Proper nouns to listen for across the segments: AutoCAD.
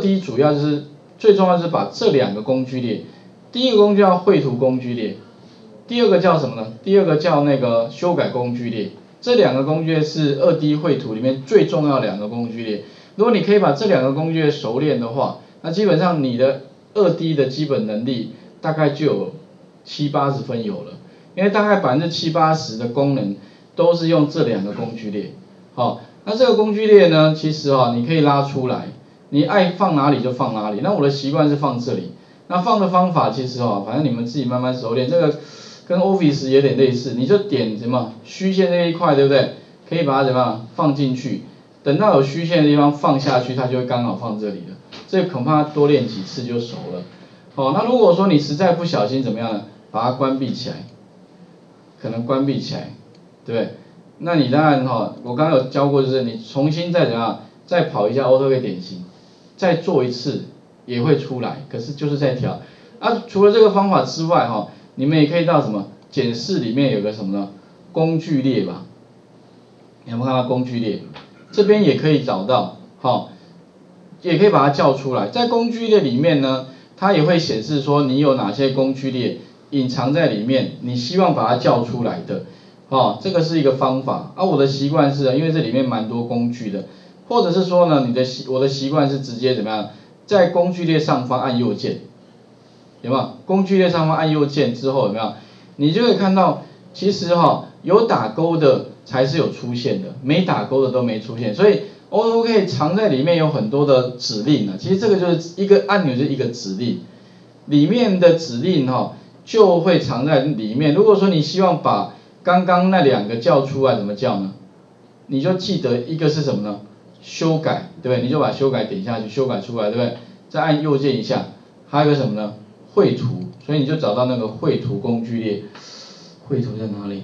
2D 主要就是最重要是把这两个工具列，第一个工具叫绘图工具列，第二个叫什么呢？第二个叫那个修改工具列。这两个工具列是 2D 绘图里面最重要的两个工具列。如果你可以把这两个工具列熟练的话，那基本上你的 2D 的基本能力大概就有70-80分有了，因为大概70-80%的功能都是用这两个工具列。好，那这个工具列呢，其实你可以拉出来。你爱放哪里就放哪里，那我的习惯是放这里。那放的方法其实反正你们自己慢慢熟练，这个跟 Office 有点类似，你就点什么虚线这一块，对不对？可以把它怎么样放进去，等到有虚线的地方放下去，它就会刚好放这里了。这恐怕多练几次就熟了。好，那如果说你实在不小心怎么样呢？把它关闭起来，可能关闭起来，对不对？那你当然我刚刚有教过，就是你重新再怎样再跑一下 AutoCAD 典型。再做一次也会出来，可是就是在调。除了这个方法之外，你们也可以到什么检视里面有个什么呢？工具列吧。你有没有看到工具列？这边也可以找到，也可以把它叫出来。在工具列里面呢，它也会显示说你有哪些工具列隐藏在里面，你希望把它叫出来的，这个是一个方法。我的习惯是，因为这里面蛮多工具的。或者是说呢，我的习惯是直接怎么样，在工具列上方按右键，有没有？工具列上方按右键之后有没有？你就会看到，其实有打勾的才是有出现的，没打勾的都没出现。所以 AutoCAD 藏在里面有很多的指令其实这个就是一个按钮，就是一个指令，里面的指令就会藏在里面。如果说你希望把刚刚那两个叫出来，怎么叫呢？你就记得一个是什么呢？修改，对不对？你就把修改点下去，修改出来，对不对？再按右键一下，还有个什么呢？绘图，所以你就找到那个绘图工具列，绘图在哪里？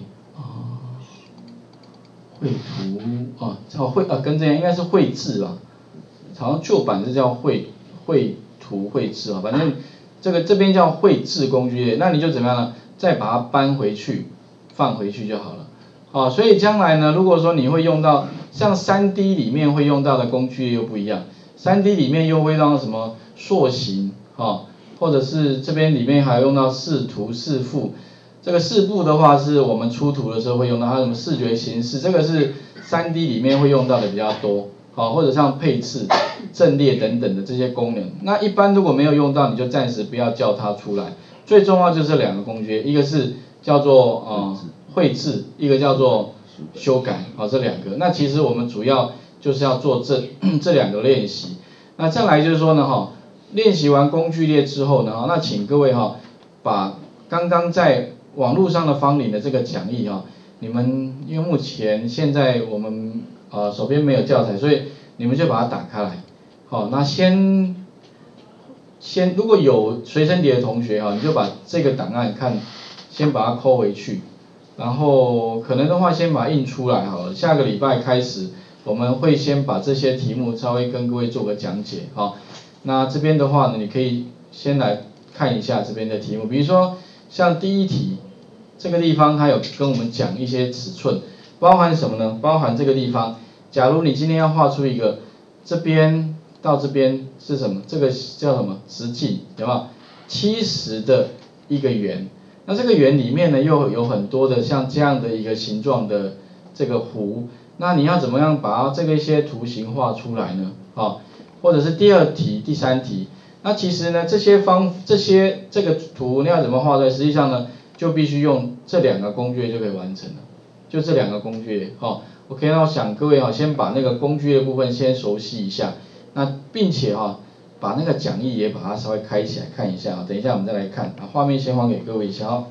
绘图叫绘跟这样应该是绘制吧，好像旧版是叫绘图绘制啊，反正这边叫绘制工具列，那你就怎么样呢？再把它搬回去，放回去就好了。所以将来呢，如果说你会用到像 3D 里面会用到的工具又不一样， 3D 里面又会用到什么塑形或者是这边里面还用到视图视步，这个视步的话是我们出图的时候会用到，还有什么视觉形式，这个是 3D 里面会用到的比较多或者像配置阵列等等的这些功能。那一般如果没有用到，你就暂时不要叫它出来。最重要就是两个工具，一个是叫做绘制，一个叫做修改，这两个。那其实我们主要就是要做这两个练习。那再来就是说呢，练习完工具列之后呢，那请各位把刚刚在网络上的方领的这个讲义你们因为目前现在我们手边没有教材，所以你们就把它打开来。那先如果有随身碟的同学你就把这个档案先把它抠回去。然后可能的话，先把它印出来好了。下个礼拜开始，我们会先把这些题目稍微跟各位做个讲解那这边的话呢，你可以先来看一下这边的题目，比如说像第一题，这个地方它有跟我们讲一些尺寸，包含什么呢？包含这个地方，假如你今天要画出一个这边到这边是什么？这个叫什么？直径，有没有？70的一个圆。那这个圆里面呢，又有很多的像这样的一个形状的这个弧，那你要怎么样把这个一些图形画出来呢？或者是第二题、第三题，那其实呢，这个图你要怎么画出来？实际上呢，就必须用这两个工具就可以完成了，就这两个工具OK， 那我想各位先把那个工具的部分先熟悉一下，那并且把那个讲义也把它稍微开起来看一下等一下我们再来看，把画面先还给各位一下